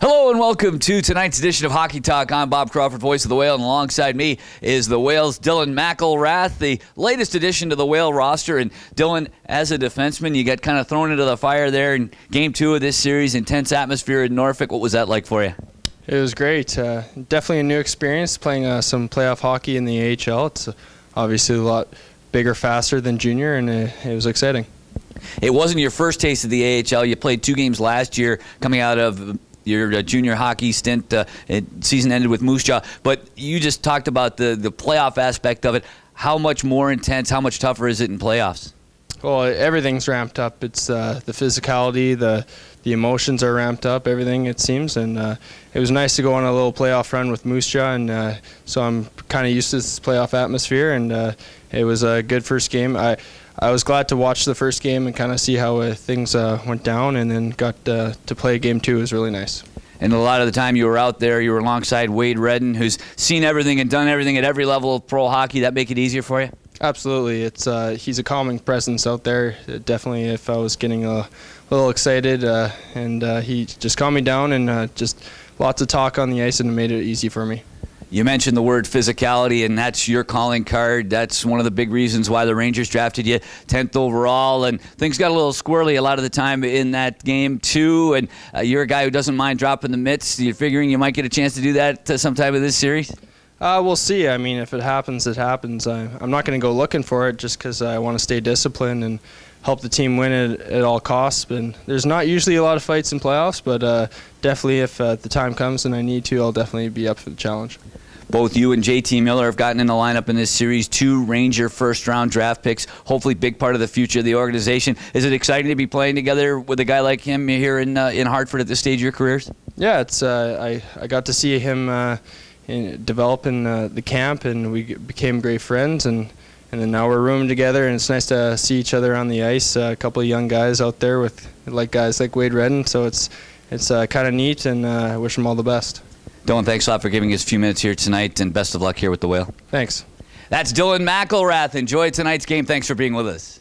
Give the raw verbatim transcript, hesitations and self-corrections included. Hello and welcome to tonight's edition of Hockey Talk. I'm Bob Crawford, voice of the Whale, and alongside me is the Whale's Dylan McIlrath, the latest addition to the Whale roster. And Dylan, as a defenseman, you got kind of thrown into the fire there in game two of this series, intense atmosphere in Norfolk. What was that like for you? It was great. Uh, definitely a new experience playing uh, some playoff hockey in the A H L. It's obviously a lot bigger, faster than junior, and it, it was exciting. It wasn't your first taste of the A H L. You played two games last year coming out of your junior hockey stint. Uh, season ended with Moose Jaw, but you just talked about the the playoff aspect of it. How much more intense, how much tougher is it in playoffs? Well, everything's ramped up. It's uh, the physicality, the the emotions are ramped up, everything, it seems, and uh, it was nice to go on a little playoff run with Moose Jaw, and uh, so I'm kind of used to this playoff atmosphere, and uh, it was a good first game. I I was glad to watch the first game and kind of see how uh, things uh, went down, and then got uh, to play game two. It was really nice. And a lot of the time you were out there, you were alongside Wade Redden, who's seen everything and done everything at every level of pro hockey. That make it easier for you? Absolutely. It's uh, he's a calming presence out there. Definitely, if I was getting a little excited, uh, and uh, he just calmed me down, and uh, just lots of talk on the ice, and it made it easy for me. You mentioned the word physicality, and that's your calling card. That's one of the big reasons why the Rangers drafted you tenth overall, and things got a little squirrely a lot of the time in that game too, and uh, you're a guy who doesn't mind dropping the mitts. You're figuring you might get a chance to do that uh, sometime in this series? Uh, we'll see. I mean, if it happens, it happens. I, I'm not going to go looking for it just because I want to stay disciplined and help the team win at, at all costs. And there's not usually a lot of fights in playoffs, but uh, definitely if uh, the time comes and I need to, I'll definitely be up for the challenge. Both you and J T Miller have gotten in the lineup in this series, two Ranger first-round draft picks, hopefully big part of the future of the organization. Is it exciting to be playing together with a guy like him here in uh, in Hartford at this stage of your careers? Yeah, it's. Uh, I, I got to see him uh, in, develop in uh, the camp, and we became great friends, and, and then now we're rooming together, and it's nice to see each other on the ice, uh, a couple of young guys out there with like guys like Wade Redden, so it's, it's uh, kind of neat, and uh, I wish him all the best. Dylan, thanks a lot for giving us a few minutes here tonight, and best of luck here with the Whale. Thanks. That's Dylan McIlrath. Enjoy tonight's game. Thanks for being with us.